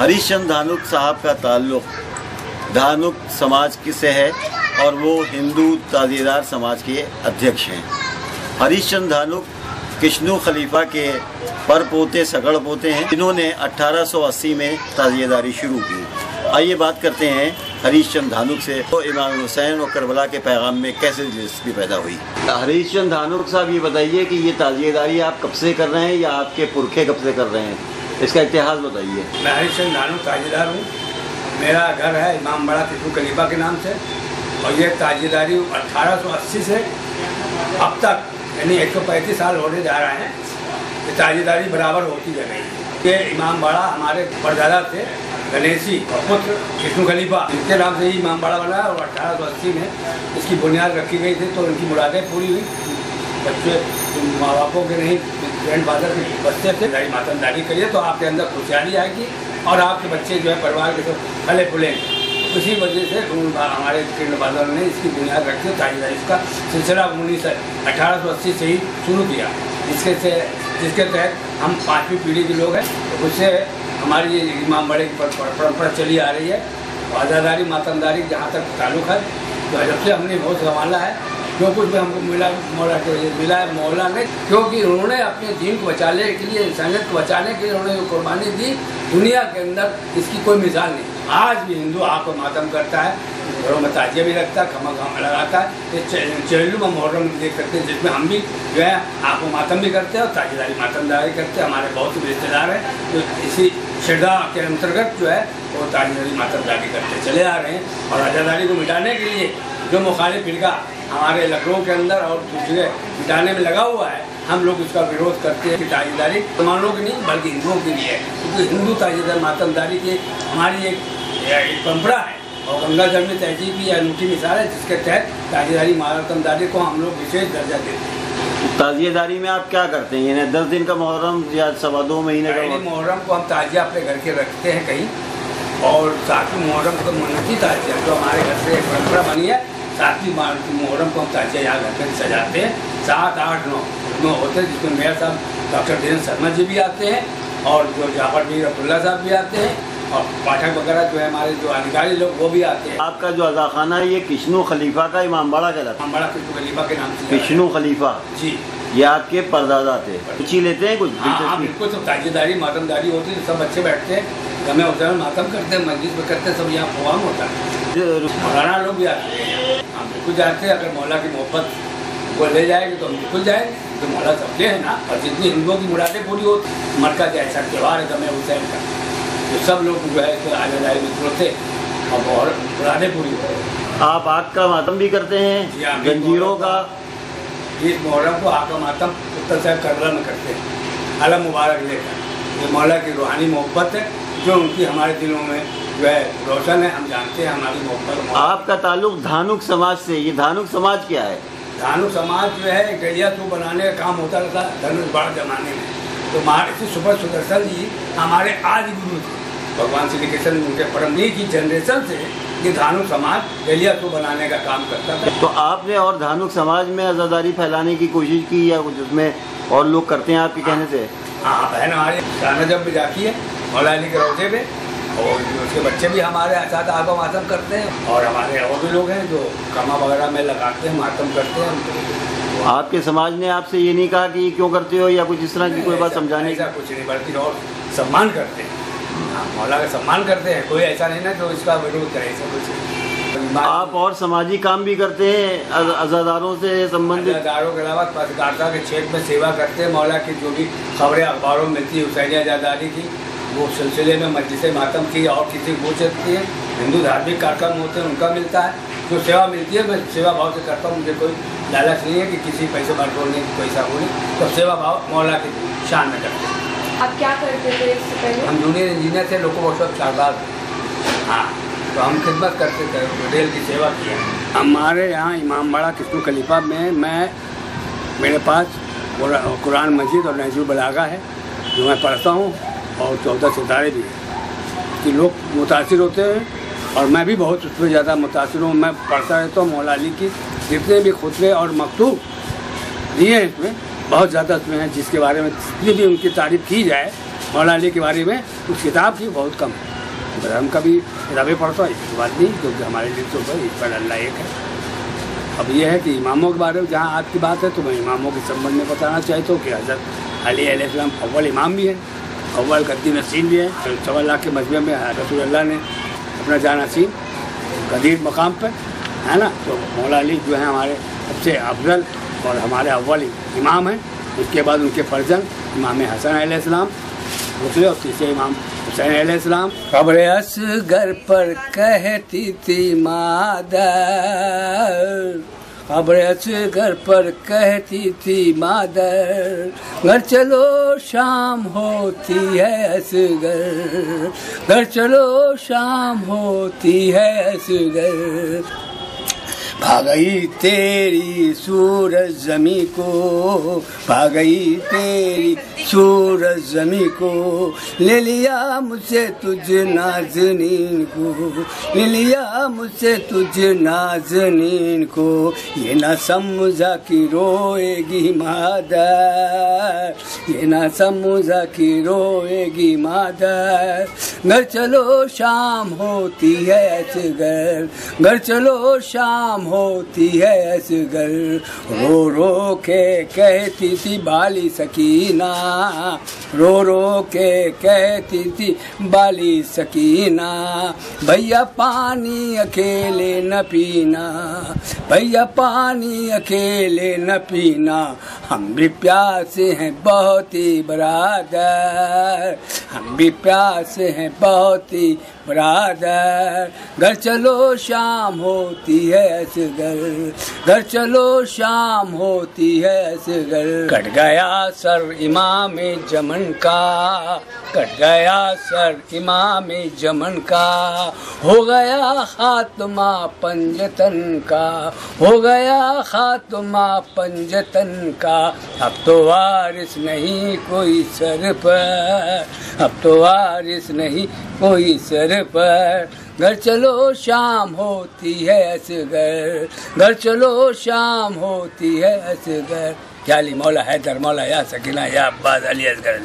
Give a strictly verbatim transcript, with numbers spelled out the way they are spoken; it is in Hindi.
हरीश चंद्र धानुक साहब का ताल्लुक धानुक समाज से है और वो हिंदू ताजीदार समाज के अध्यक्ष हैं। हरीश चंद्र धानुक किश्नु खलीफा के पर पोते सगड़ पोते हैं, इन्होंने अठारह सौ अस्सी में ताजीदारी शुरू की। आइए बात करते हैं हरीश चंद्र धानुक से, तो इमाम हुसैन और करबला के पैगाम में कैसे दिलचस्पी पैदा हुई। हरीश चंद्र धानुक साहब, ये बताइए कि ये ताजीदारी आप कब से कर रहे हैं या आपके पुरखे कब से कर रहे हैं, इसका इतिहास बताइए। मैं हरीश चंद्र धानुक ताजीदार हूँ। मेरा घर है इमाम बाड़ा किश्नु खलीफा के नाम से, और ये ताजीदारी अठारह सौ अस्सी से अब तक यानी एक सौ पैंतीस साल होने जा रहे हैं। ये ताजीदारी बराबर होती जा रही है। ये इमाम बाड़ा हमारे परदादा थे गणेशी, पुत्र किश्नु खलीफा, इनके नाम से ही इमाम बाड़ा बना और अठारह सौ अस्सी में इसकी बुनियाद रखी गई थी। तो इनकी मुरादें पूरी हुई। बच्चे माँ बापों के नहीं, ग्रेंड बाजार के बच्चे थे। दारी मातमदारी करिए तो आपके अंदर खुशहाली आएगी और आपके बच्चे जो है परिवार के साथ फले फूलेंगे। इसी वजह से हमारे ग्रेंड बाजार ने इसकी बुनियाद रखी है। ताजीदारी का सिलसिला उन्नीस अठारह सौ अस्सी से ही शुरू किया, जिसके से जिसके तहत हम पाँचवीं पीढ़ी के लोग हैं। तो उससे हमारी ये इमाम बाड़े की परंपरा चली आ रही है। आज़ादारी मातमदारी जहाँ तक ताल्लुक है, तो जब से हमने बहुत संभाला है, जो कुछ भी हमको मिला मौला के मिला है मौला ने, क्योंकि उन्होंने अपने दीन को बचाने के लिए, इंसानियत को बचाने के लिए उन्होंने जो कुर्बानी दी, दुनिया के अंदर इसकी कोई मिसाल नहीं। आज भी हिंदू आपको मातम करता है, घरों में ताजिया भी रखता है, खमा खमा लगाता है। चेलू में मुहर्रम देख सकते हैं, जिसमें हम भी जो है आपको मातम भी करते हैं और ताजीदारी मातमदारी करते हैं। हमारे बहुत ही रिश्तेदार हैं जो इसी श्रद्धा के अंतर्गत जो है वो ताजीदारी मातमदारी करते चले आ रहे हैं। और आज़ादारी को मिटाने के लिए जो मुखालिफ फिरका हमारे लखनऊ के अंदर और दूसरे मिटाने में लगा हुआ है, हम लोग उसका विरोध करते हैं कि ताजीदारी मुसलमानों की नहीं बल्कि हिंदुओं के लिए है, क्योंकि हिंदू ताजीदारी मातमदारी की हमारी एक, एक परंपरा है और गंगा जल में तहजीब की अनूठी मिसाल है, जिसके तहत ताजीदारी मातमदारी को हम लोग विशेष दर्जा देते हैं। ताजियादारी में आप क्या करते हैं? यानी दस दिन का मुहर्रम या सवा दो महीने का मुहर्रम को हम ताजिया अपने घर के रखते हैं कहीं, और सातवीं मुहर्रम को मुन्नती ताजिया जो हमारे घर से एक परंपरा बनी है, सातवीं मुहर्रम को हम ताजिया यहाँ घर पर सजाते हैं। सात आठ नौ नौ होते हैं, जिसमें मेयर साहब डॉक्टर धीरेन्द्र शर्मा जी भी आते हैं और जो जाफर मीर अब्दुल्ला साहब भी आते हैं और पाठक वगैरह जो है हमारे जो अधिकारी लोग वो भी आते हैं। आपका जो अजाखाना है ये किश्नु खलीफा का इमाम बाड़ा कहलाता है। इमाम बाड़ा किश्नु खलीफा के नाम से किश्नु खलीफा जी, ये आपके परदादा थे। कुछ ही लेते हैं कुछ बिल्कुल, सब ताजीदारी मातमदारी होती है, सब बच्चे बैठते हैं, गमे उसे मातम करते हैं, मस्जिद में करते हैं, सब यहाँ प्रोग्राम होता है। मौलाना लोग भी आते हैं, हम बिल्कुल जाते हैं। अगर मौला की मोहब्बत वो ले जाएगी तो हम बिल्कुल जाएंगे, तो मौला सबके हैं ना। और जितनी हिंदुओं की मुरादें पूरी होती, मरकज ऐसा त्यौहार है गमे हुसैन का, तो सब लोग जो है तो आज़ादारी में जुड़ते और बहुत मुरादें पूरी होते। आप आग का मातम भी करते हैं जंजीरों का? इस मुहर्रम को आग का मातम उत्तर साहब करबला में करते हैं, अलम मुबारक लेकर। ये मौला की रूहानी मोहब्बत है जो उनकी हमारे दिलों में जो है रोशन है, हम जानते हैं हमारी मोहब्बत। आपका ताल्लुक धानुक समाज से, ये धानुक समाज क्या है? धानुक समाज जो है गैया तो बनाने का काम होता था धनुष बाढ़ जमाने में। तो महाराज सुपर सुदर्शन जी हमारे आदि गुरु थे, भगवान श्री कृष्ण उनके परमवीर की जनरेशन से ये धानुक समाज गैया तो बनाने का काम करता था। तो आपने और धानुक समाज में आज़ादारी फैलाने की कोशिश की या कुछ उसमें और लोग करते हैं आपके कहने से? हाँ बहन, हमारे गाना जब भी जाती है मौला अली के रोजे में, और उसके बच्चे भी हमारे साथ आगो मातम करते हैं, और हमारे और भी लोग हैं जो कमा वगैरह में लगाते हैं, मातम करते हैं। आपके समाज ने आपसे ये नहीं कहा कि क्यों करते हो या कुछ इस तरह की कोई बात समझाने का? कुछ नहीं, बल्कि और सम्मान करते हैं, मौला का सम्मान करते हैं। कोई ऐसा नहीं ना जो इसका विरोध करे, ऐसा कुछ। आप और सामाजिक काम भी करते हैं अजादारों से संबंधित? अजादारों के अलावा पत्रकारिता के क्षेत्र में सेवा करते हैं। मौला की जो भी खबरें अखबारों में मिलती है हुसैनी आज़ादारी की, वो सिलसिले में मजलिस मातम की और किसी को सकती है। हिंदू धार्मिक कार्यक्रम होते हैं उनका मिलता है, जो सेवा मिलती है मैं सेवा भाव से करता हूँ। मुझे कोई लालच नहीं है कि किसी पैसे बटोरने की पैसा होने, तो सेवा भाव मौला की शान में करते हैं। आप क्या करते थे इससे पहले? हम जूनियर इंजीनियर थे, लोगों को सब शादार। हाँ, तो हम खिदमत करते थे, रेल की सेवा की है। हमारे यहाँ इमाम बाड़ा किश्नु खलीफा में मैं मेरे पास कुरान मस्जिद और नहजुल बलागा है जो मैं पढ़ता हूँ, और चौदह सितारे भी है कि लोग मुतासिर होते हैं, और मैं भी बहुत उसमें ज़्यादा मुतासिर हूँ। मैं पढ़ता रहता हूँ मौला अली की जितने भी खुतबे और मकतूब दिए हैं, इसमें बहुत ज़्यादा उसमें हैं, जिसके बारे में जितनी भी उनकी तारीफ़ की जाए मौला अली के बारे में कुछ किताब थी बहुत कम है, पर हम कभी किताबें पढ़ता है इसकी बात नहीं, क्योंकि हमारे लिए तो पर अल्लाह एक है। अब यह है कि इमामों के बारे में जहाँ आज की बात है तो मैं इमामों के संबंध में बताना चाहता हूँ कि हज़रत अली अलैहिस्सलाम अव्वल इमाम भी है, अव्वल गद्दी नसीन भी है। सवा लाख के मजमे में रसूलुल्लाह ने अपना जानसीन गदीर मकाम पर है ना, तो मौला अली जो है हमारे सबसे अफजल और हमारे अव्वल इमाम हैं। उसके बाद उनके फर्जन इमामे हसन अलैहिस्सलाम, दूसरे और तीसरे इमाम हुसैन अलैहिस्सलाम। खबरें असगर पर कहती थी मादर, खबरें असगर पर कहती थी मादर, घर चलो शाम होती है असगर, घर चलो शाम होती है असगर। भा गई तेरी सूरज जमी को, भा गई तेरी सूरज जमी को, ले लिया मुझे तुझे नाज़नीन को, ले लिया मुझे तुझे नाज़नीन को। ये ना समझा कि रोएगी मादर, ये ना समझा कि रोएगी मादर, घर चलो शाम होती है असगर, घर चलो शाम होती है असगर। रो रो के कहती थी बाली सकीना, रो रो के कहती थी बाली सकीना, भैया पानी अकेले न पीना, भैया पानी अकेले न पीना, हम भी प्यासे हैं बहुत ही बरादर, हम भी प्यासे हैं बहुत ही बरादर। घर चलो शाम होती है असगर, घर चलो शाम होती है असगर। कट गया सर इमामे जमन का, कट गया सर इमामे जमन का, हो गया खात्मा पंजतन का, हो गया खात्मा पंजतन का। अब तो वारिस नहीं कोई सर पर, अब तो वारिस नहीं कोई सर पर, घर चलो शाम होती है असगर, घर चलो शाम होती है असगर। क्या मौला हैदर, मौला या सकीना, या अब्बास अली असगर।